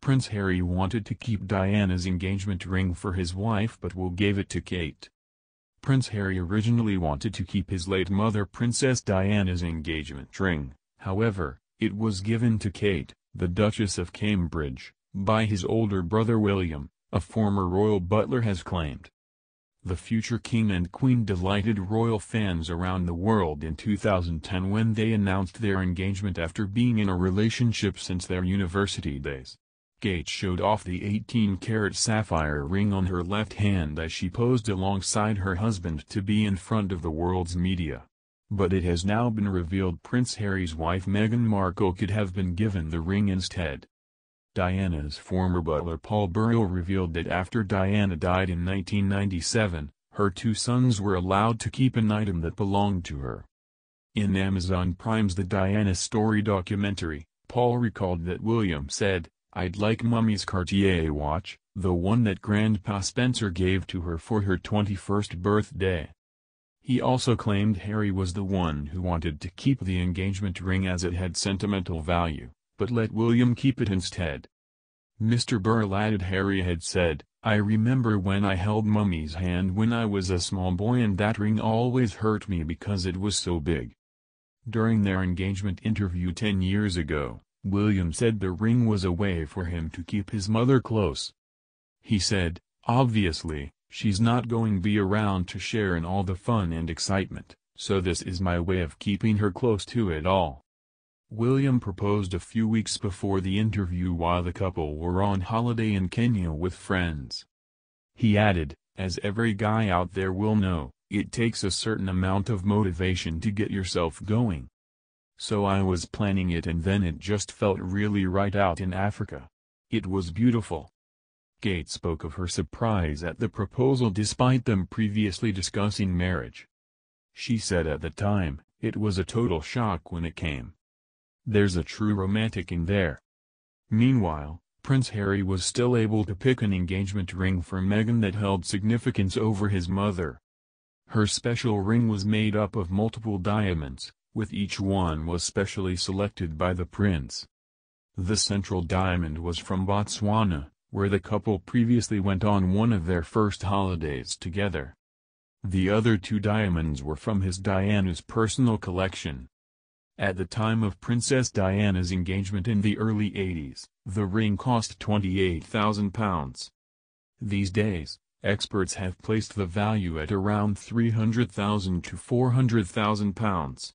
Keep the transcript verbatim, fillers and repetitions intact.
Prince Harry wanted to keep Diana's engagement ring for his wife but Will gave it to Kate. Prince Harry originally wanted to keep his late mother Princess Diana's engagement ring, however, it was given to Kate, the Duchess of Cambridge, by his older brother William, a former royal butler has claimed. The future king and queen delighted royal fans around the world in two thousand ten when they announced their engagement after being in a relationship since their university days. Kate showed off the eighteen karat sapphire ring on her left hand as she posed alongside her husband-to-be in front of the world's media. But it has now been revealed Prince Harry's wife Meghan Markle could have been given the ring instead. Diana's former butler Paul Burrell revealed that after Diana died in nineteen ninety-seven, her two sons were allowed to keep an item that belonged to her. In Amazon Prime's The Diana Story documentary, Paul recalled that William said, "I'd like Mummy's Cartier watch, the one that Grandpa Spencer gave to her for her twenty-first birthday." He also claimed Harry was the one who wanted to keep the engagement ring as it had sentimental value, but let William keep it instead. Mister Burrell added Harry had said, "I remember when I held Mummy's hand when I was a small boy and that ring always hurt me because it was so big." During their engagement interview ten years ago, William said the ring was a way for him to keep his mother close. He said, "Obviously, she's not going to be around to share in all the fun and excitement, so this is my way of keeping her close to it all." William proposed a few weeks before the interview while the couple were on holiday in Kenya with friends. He added, "As every guy out there will know, it takes a certain amount of motivation to get yourself going. So I was planning it and then it just felt really right out in Africa. It was beautiful." Kate spoke of her surprise at the proposal despite them previously discussing marriage. She said at the time, "It was a total shock when it came. There's a true romantic in there." Meanwhile, Prince Harry was still able to pick an engagement ring for Meghan that held significance over his mother. Her special ring was made up of multiple diamonds, with each one was specially selected by the prince. The central diamond was from Botswana, where the couple previously went on one of their first holidays together. The other two diamonds were from his Diana's personal collection. At the time of Princess Diana's engagement in the early eighties, the ring cost twenty-eight thousand pounds. These days, experts have placed the value at around three hundred thousand to four hundred thousand pounds.